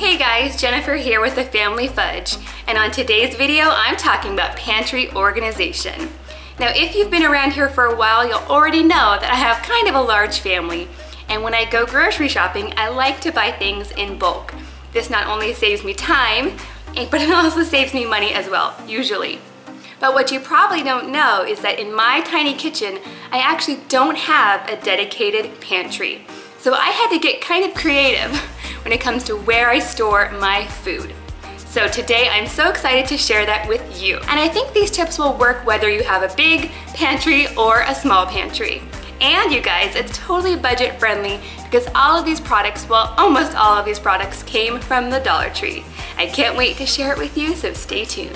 Hey guys, Jennifer here with The Family Fudge, and on today's video I'm talking about pantry organization. Now if you've been around here for a while, you'll already know that I have kind of a large family, and when I go grocery shopping I like to buy things in bulk. This not only saves me time, but it also saves me money as well, usually. But what you probably don't know is that in my tiny kitchen I actually don't have a dedicated pantry. So I had to get kind of creative when it comes to where I store my food. So today I'm so excited to share that with you. And I think these tips will work whether you have a big pantry or a small pantry. And you guys, it's totally budget friendly because all of these products, well, almost all of these products came from the Dollar Tree. I can't wait to share it with you, so stay tuned.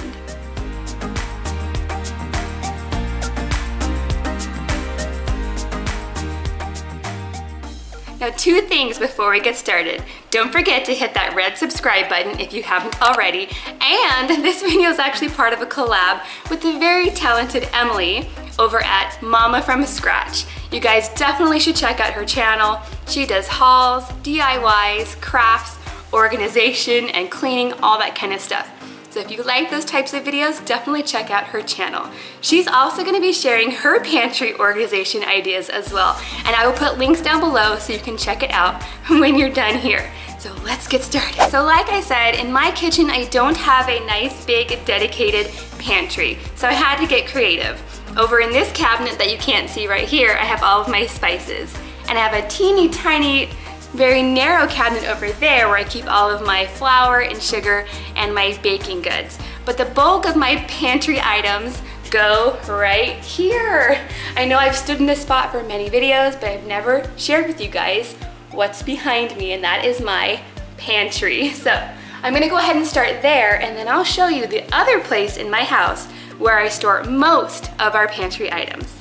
Now, two things before we get started. Don't forget to hit that red subscribe button if you haven't already. And this video is actually part of a collab with the very talented Emily over at Mama from Scratch. You guys definitely should check out her channel. She does hauls, DIYs, crafts, organization, and cleaning, all that kind of stuff. So if you like those types of videos, definitely check out her channel. She's also gonna be sharing her pantry organization ideas as well, and I will put links down below so you can check it out when you're done here. So let's get started. So like I said, in my kitchen, I don't have a nice, big, dedicated pantry, so I had to get creative. Over in this cabinet that you can't see right here, I have all of my spices, and I have a teeny tiny, very narrow cabinet over there where I keep all of my flour and sugar and my baking goods. But the bulk of my pantry items go right here. I know I've stood in this spot for many videos, but I've never shared with you guys what's behind me, and that is my pantry. So I'm gonna go ahead and start there, and then I'll show you the other place in my house where I store most of our pantry items.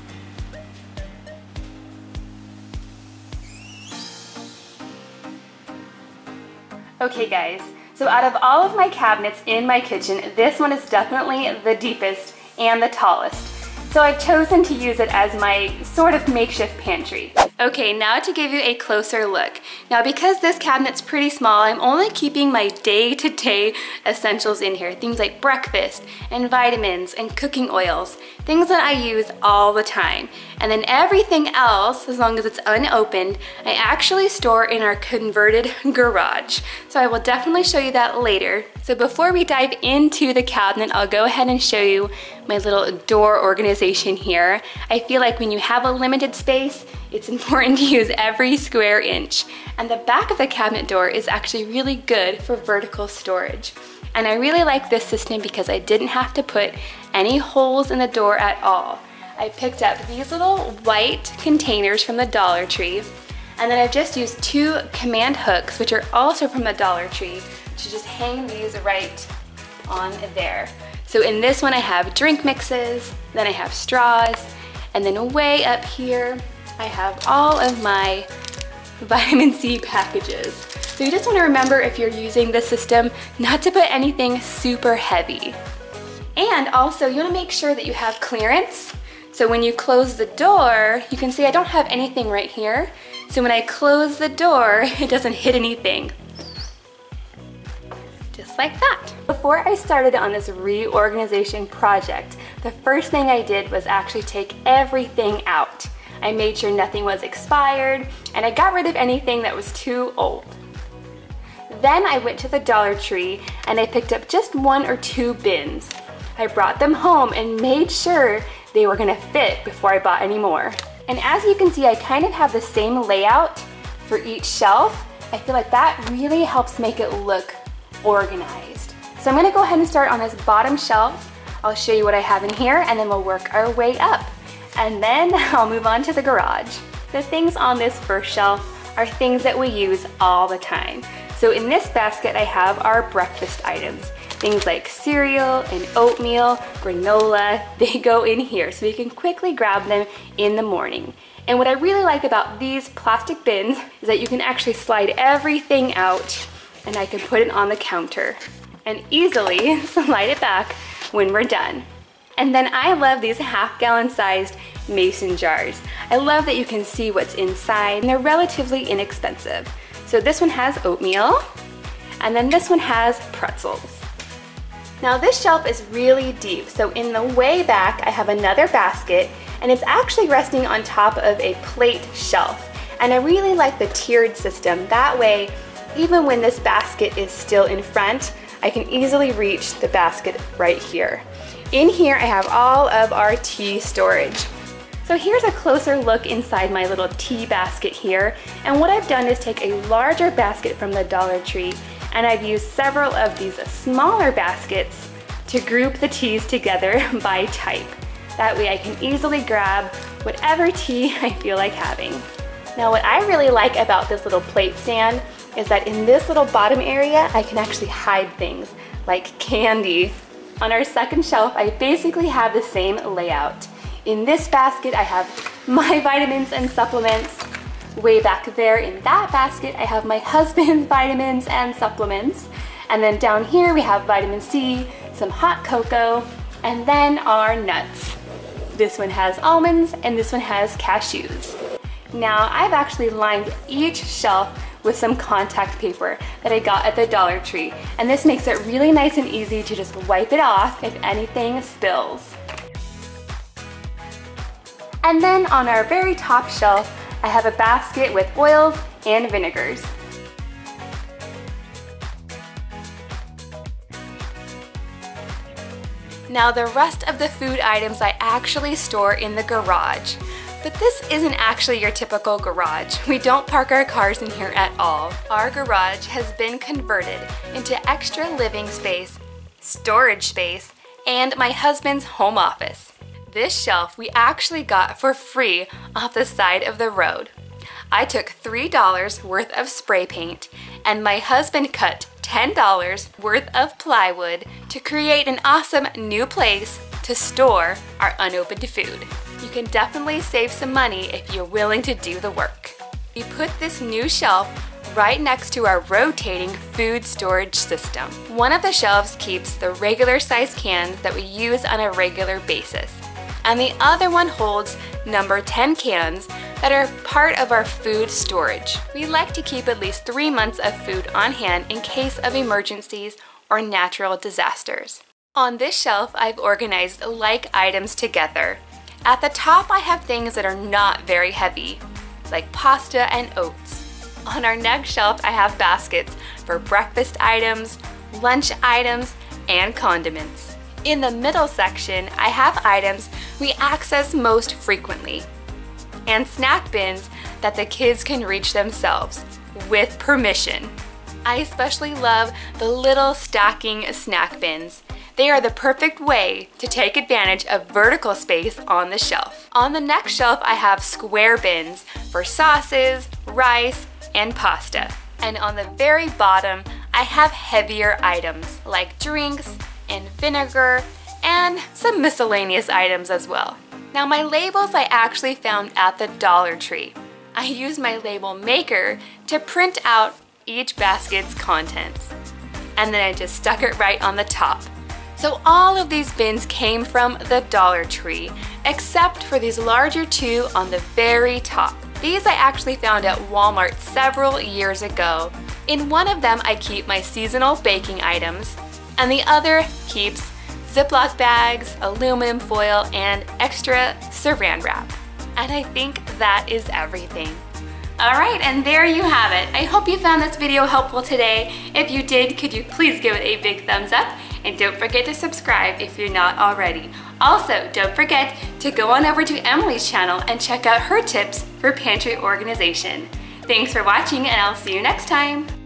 Okay guys, so out of all of my cabinets in my kitchen, this one is definitely the deepest and the tallest. So I've chosen to use it as my sort of makeshift pantry. Okay, now to give you a closer look. Now because this cabinet's pretty small, I'm only keeping my day-to-day essentials in here. Things like breakfast and vitamins and cooking oils, things that I use all the time. And then everything else, as long as it's unopened, I actually store in our converted garage. So I will definitely show you that later. So before we dive into the cabinet, I'll go ahead and show you my little door organization here. I feel like when you have a limited space, it's important to use every square inch. And the back of the cabinet door is actually really good for vertical storage. And I really like this system because I didn't have to put any holes in the door at all. I picked up these little white containers from the Dollar Tree, and then I've just used two command hooks, which are also from the Dollar Tree, to just hang these right on there. So in this one I have drink mixes, then I have straws, and then way up here I have all of my vitamin C packages. So you just want to remember, if you're using this system, not to put anything super heavy. And also you want to make sure that you have clearance. So when you close the door, you can see I don't have anything right here. So when I close the door, it doesn't hit anything. Just like that. Before I started on this reorganization project, the first thing I did was actually take everything out. I made sure nothing was expired, and I got rid of anything that was too old. Then I went to the Dollar Tree and I picked up just one or two bins. I brought them home and made sure they were gonna fit before I bought any more. And as you can see, I kind of have the same layout for each shelf. I feel like that really helps make it look organized. So I'm gonna go ahead and start on this bottom shelf. I'll show you what I have in here, and then we'll work our way up. And then I'll move on to the garage. The things on this first shelf are things that we use all the time. So in this basket, I have our breakfast items. Things like cereal and oatmeal, granola, they go in here, so you can quickly grab them in the morning. And what I really like about these plastic bins is that you can actually slide everything out, and I can put it on the counter and easily slide it back when we're done. And then I love these half-gallon sized mason jars. I love that you can see what's inside, and they're relatively inexpensive. So this one has oatmeal. And then this one has pretzels. Now this shelf is really deep, so in the way back I have another basket, and it's actually resting on top of a plate shelf. And I really like the tiered system. That way, even when this basket is still in front, I can easily reach the basket right here. In here, I have all of our tea storage. So here's a closer look inside my little tea basket here. And what I've done is take a larger basket from the Dollar Tree, and I've used several of these smaller baskets to group the teas together by type. That way I can easily grab whatever tea I feel like having. Now what I really like about this little plate stand is that in this little bottom area, I can actually hide things like candy. On our second shelf, I basically have the same layout. In this basket, I have my vitamins and supplements. Way back there in that basket, I have my husband's vitamins and supplements. And then down here, we have vitamin C, some hot cocoa, and then our nuts. This one has almonds, and this one has cashews. Now, I've actually lined each shelf with some contact paper that I got at the Dollar Tree. And this makes it really nice and easy to just wipe it off if anything spills. And then on our very top shelf, I have a basket with oils and vinegars. Now the rest of the food items I actually store in the garage. But this isn't actually your typical garage. We don't park our cars in here at all. Our garage has been converted into extra living space, storage space, and my husband's home office. This shelf we actually got for free off the side of the road. I took $3 worth of spray paint, and my husband cut $10 worth of plywood to create an awesome new place to store our unopened food. You can definitely save some money if you're willing to do the work. We put this new shelf right next to our rotating food storage system. One of the shelves keeps the regular size cans that we use on a regular basis, and the other one holds number 10 cans that are part of our food storage. We like to keep at least 3 months of food on hand in case of emergencies or natural disasters. On this shelf, I've organized like items together. At the top, I have things that are not very heavy, like pasta and oats. On our next shelf, I have baskets for breakfast items, lunch items, and condiments. In the middle section, I have items we access most frequently, and snack bins that the kids can reach themselves, with permission. I especially love the little stocking snack bins. They are the perfect way to take advantage of vertical space on the shelf. On the next shelf, I have square bins for sauces, rice, and pasta. And on the very bottom, I have heavier items like drinks and vinegar and some miscellaneous items as well. Now my labels I actually found at the Dollar Tree. I used my label maker to print out each basket's contents. And then I just stuck it right on the top. So all of these bins came from the Dollar Tree, except for these larger two on the very top. These I actually found at Walmart several years ago. In one of them, I keep my seasonal baking items, and the other keeps Ziploc bags, aluminum foil, and extra saran wrap. And I think that is everything. All right, and there you have it. I hope you found this video helpful today. If you did, could you please give it a big thumbs up? And don't forget to subscribe if you're not already. Also, don't forget to go on over to Emily's channel and check out her tips for pantry organization. Thanks for watching, and I'll see you next time.